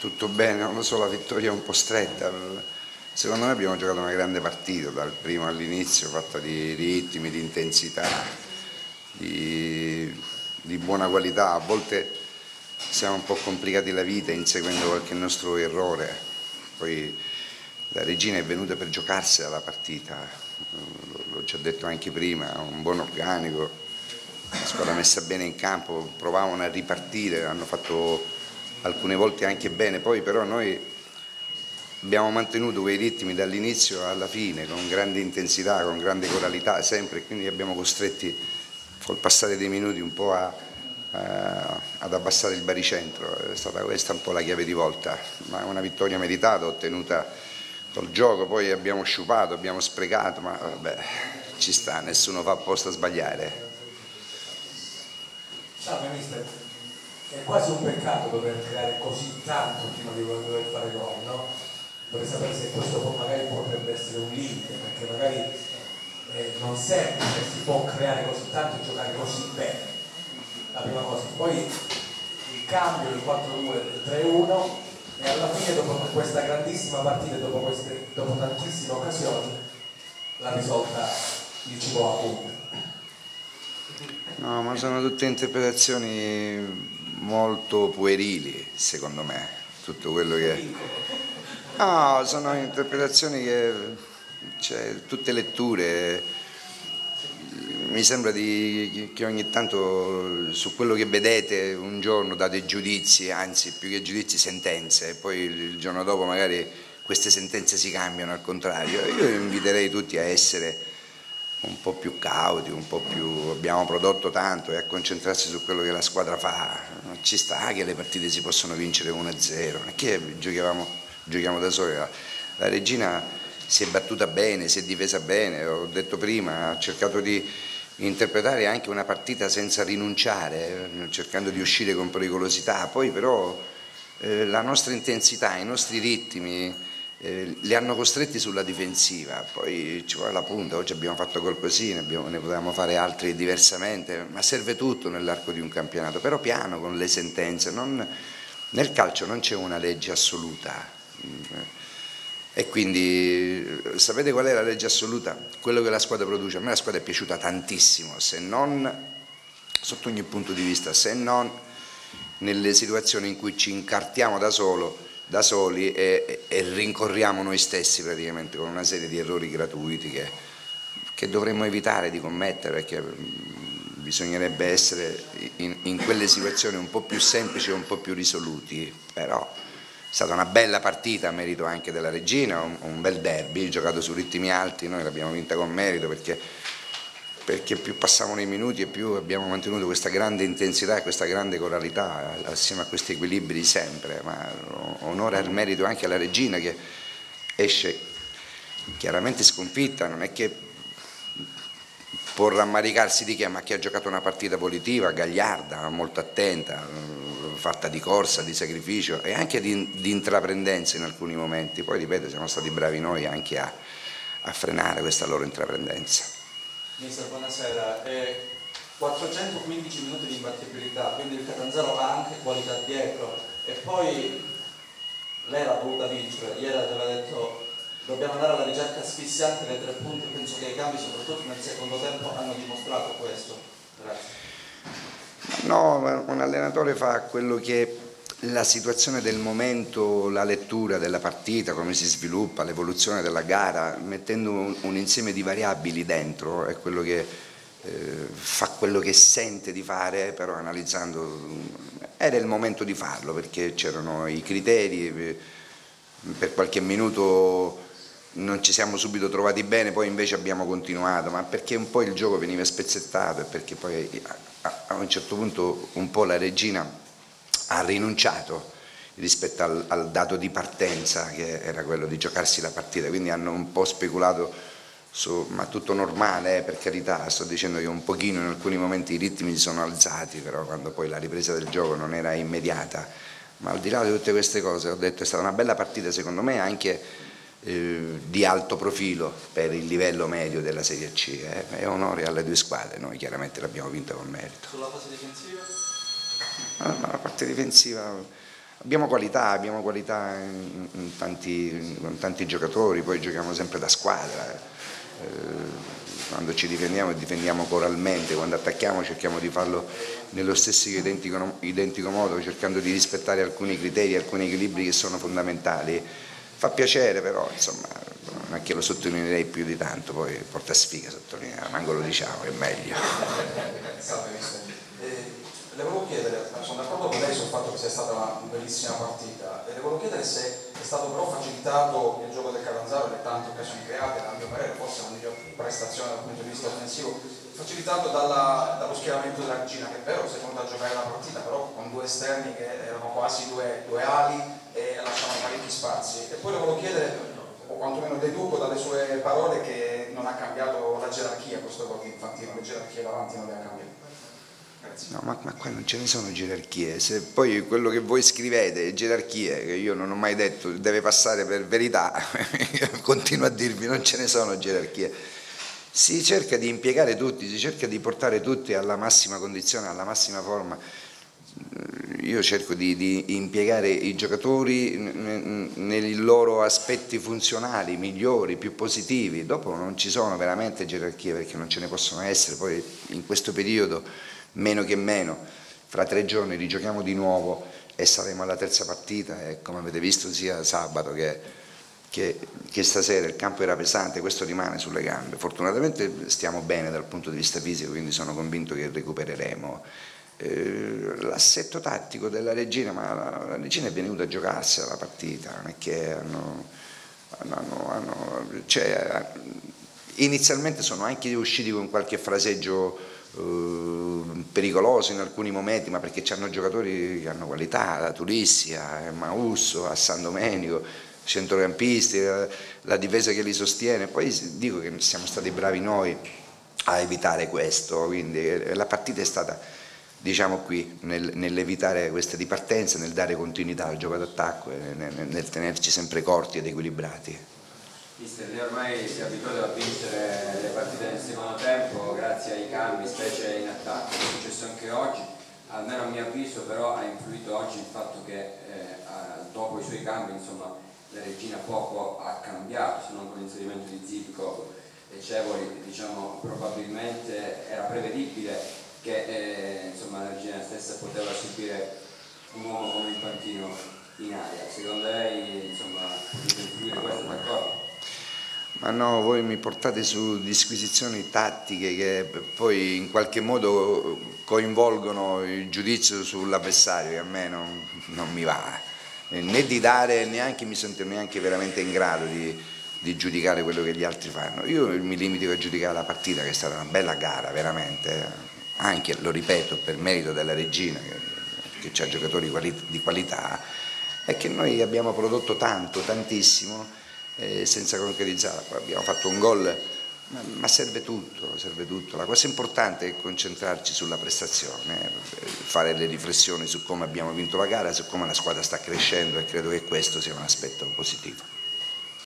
tutto bene, non lo so, la vittoria è un po' stretta. Secondo me abbiamo giocato una grande partita, dal primo all'inizio, fatta di ritmi, di intensità, di buona qualità. A volte siamo un po' complicati la vita inseguendo qualche nostro errore. Poi la Reggina è venuta per giocarsela la partita, l'ho già detto anche prima, un buon organico, la squadra messa bene in campo, provavano a ripartire, hanno fatto alcune volte anche bene, poi però noi abbiamo mantenuto quei ritmi dall'inizio alla fine con grande intensità, con grande coralità sempre, quindi abbiamo costretti col passare dei minuti un po' ad abbassare il baricentro. È stata questa un po' la chiave di volta, ma una vittoria meritata, ottenuta col gioco. Poi abbiamo sciupato, abbiamo sprecato, ma vabbè, ci sta, nessuno fa apposta a sbagliare. È quasi un peccato dover creare così tanto prima di dover fare gol, no? Vorrei sapere se questo magari potrebbe essere un limite, perché magari non sempre si può creare così tanto e giocare così bene, la prima cosa. Poi il cambio, il 4-2, del 3-1, e alla fine dopo questa grandissima partita, dopo tantissime occasioni, la risolta di Cibo a punto. No, ma sono tutte interpretazioni molto puerili, secondo me, tutto quello che... No, sono interpretazioni che, cioè, tutte letture, mi sembra che ogni tanto su quello che vedete un giorno date giudizi, anzi più che giudizi sentenze, e poi il giorno dopo magari queste sentenze si cambiano al contrario. Io inviterei tutti a essere un po' più cauti, un po' più, abbiamo prodotto tanto, e a concentrarsi su quello che la squadra fa. Ci sta che le partite si possono vincere 1-0, non è che giochiamo da soli. La Reggina si è battuta bene, si è difesa bene, ho detto prima, ha cercato di interpretare anche una partita senza rinunciare, cercando di uscire con pericolosità. Poi però la nostra intensità, i nostri ritmi li hanno costretti sulla difensiva, poi ci vuole la punta. Oggi abbiamo fatto gol così, ne potevamo fare altri diversamente, ma serve tutto nell'arco di un campionato, però piano, con le sentenze. Nel calcio non c'è una legge assoluta. E quindi sapete qual è la legge assoluta? Quello che la squadra produce. A me la squadra è piaciuta tantissimo, se non sotto ogni punto di vista, se non nelle situazioni in cui ci incartiamo da soli e rincorriamo noi stessi praticamente, con una serie di errori gratuiti che dovremmo evitare di commettere, perché bisognerebbe essere in quelle situazioni un po' più semplici e un po' più risoluti. Però è stata una bella partita, a merito anche della Reggina, un bel derby giocato su ritmi alti. Noi l'abbiamo vinta con merito, perché più passavano i minuti e più abbiamo mantenuto questa grande intensità e questa grande coralità assieme a questi equilibri sempre. Ma onore al merito anche alla Reggina, che esce chiaramente sconfitta, non è che può rammaricarsi di che, ma che ha giocato una partita positiva, gagliarda, molto attenta, fatta di corsa, di sacrificio e anche di intraprendenza in alcuni momenti. Poi ripeto, siamo stati bravi noi anche a frenare questa loro intraprendenza. Mister, buonasera. 415 minuti di imbattibilità, quindi il Catanzaro ha anche qualità dietro, e poi lei l'ha voluta vincere. Ieri aveva detto: dobbiamo andare alla ricerca asfissiante dei 3 punti. Penso che i cambi, soprattutto nel secondo tempo, hanno dimostrato questo. Grazie. No, un allenatore fa quello che la situazione del momento, la lettura della partita, come si sviluppa, l'evoluzione della gara, mettendo un insieme di variabili dentro, è quello che fa quello che sente di fare, però analizzando. Era il momento di farlo, perché c'erano i criteri, per qualche minuto non ci siamo subito trovati bene, poi invece abbiamo continuato, ma perché un po' il gioco veniva spezzettato e perché poi a un certo punto un po' la Reggina ha rinunciato rispetto al dato di partenza, che era quello di giocarsi la partita. Quindi hanno un po' speculato su, ma tutto normale, per carità, sto dicendo che un pochino in alcuni momenti i ritmi si sono alzati, però quando poi la ripresa del gioco non era immediata. Ma al di là di tutte queste cose, ho detto, è stata una bella partita secondo me, anche di alto profilo per il livello medio della Serie C, e onore alle 2 squadre. Noi chiaramente l'abbiamo vinta con merito. Sulla fase difensiva? Ma la parte difensiva Abbiamo qualità in tanti giocatori, poi giochiamo sempre da squadra, quando ci difendiamo coralmente, quando attacchiamo cerchiamo di farlo nello stesso identico modo, cercando di rispettare alcuni criteri, alcuni equilibri che sono fondamentali. Fa piacere però, insomma, anche lo sottolineerei più di tanto, poi porta sfiga sottolineare, manco lo diciamo, è meglio. Le volevo chiedere, sono d'accordo con lei sul fatto che sia stata una bellissima partita, e le volevo chiedere se è stato però facilitato il gioco del Catanzaro, le tante occasioni create, a mio parere forse una miglior prestazione dal punto di vista offensivo, facilitato dallo schieramento della Reggina, che è vero si è venuta a giocare la partita però con due esterni che erano quasi due ali e lasciavano parecchi spazi. E poi le volevo chiedere, o quantomeno deduco dalle sue parole, che non ha cambiato la gerarchia questo gol di Infantino, le gerarchie davanti non le ha cambiate. No, ma qua non ce ne sono gerarchie. Se poi quello che voi scrivete, gerarchie, che io non ho mai detto, deve passare per verità, continuo a dirvi non ce ne sono gerarchie. Si cerca di impiegare tutti, si cerca di portare tutti alla massima condizione, alla massima forma. Io cerco di impiegare i giocatori nei loro aspetti funzionali, migliori, più positivi. Dopo non ci sono veramente gerarchie, perché non ce ne possono essere. Poi in questo periodo meno che meno, fra 3 giorni rigiochiamo di nuovo e saremo alla terza partita, e come avete visto sia sabato che stasera il campo era pesante, questo rimane sulle gambe. Fortunatamente stiamo bene dal punto di vista fisico, quindi sono convinto che recupereremo. L'assetto tattico della Reggina, ma la Reggina è venuta a giocarsi alla partita, non è che cioè, inizialmente sono anche usciti con qualche fraseggio pericoloso in alcuni momenti, ma perché c'hanno giocatori che hanno qualità, da Tulissi a Mausso a San Domenico, centrocampisti, la difesa che li sostiene. Poi dico che siamo stati bravi noi a evitare questo, quindi la partita è stata, diciamo, qui nell'evitare queste ripartenze, nel dare continuità al gioco d'attacco e nel tenerci sempre corti ed equilibrati. Mister, lei ormai si è abituato a vincere le partite nel secondo tempo grazie ai cambi, specie in attacco. È successo anche oggi, almeno a mio avviso, però ha influito oggi il fatto che dopo i suoi cambi, insomma, la Reggina poco ha cambiato, se non con l'inserimento di Zifico e Cevoli. Diciamo, probabilmente era prevedibile che insomma, la Reggina stessa poteva subire un uomo come Infantino in aria. Secondo lei, insomma, poteva influire questo qualcosa? Ma no, voi mi portate su disquisizioni tattiche che poi in qualche modo coinvolgono il giudizio sull'avversario, che a me non mi va, né di dare, neanche mi sento neanche veramente in grado di giudicare quello che gli altri fanno. Io mi limito a giudicare la partita, che è stata una bella gara veramente, anche, lo ripeto, per merito della Reggina, che ha giocatori di qualità, e che noi abbiamo prodotto tanto, tantissimo, senza concretizzare. Abbiamo fatto un gol, ma serve tutto, serve tutto. La cosa importante è concentrarci sulla prestazione, fare le riflessioni su come abbiamo vinto la gara, su come la squadra sta crescendo, e credo che questo sia un aspetto positivo.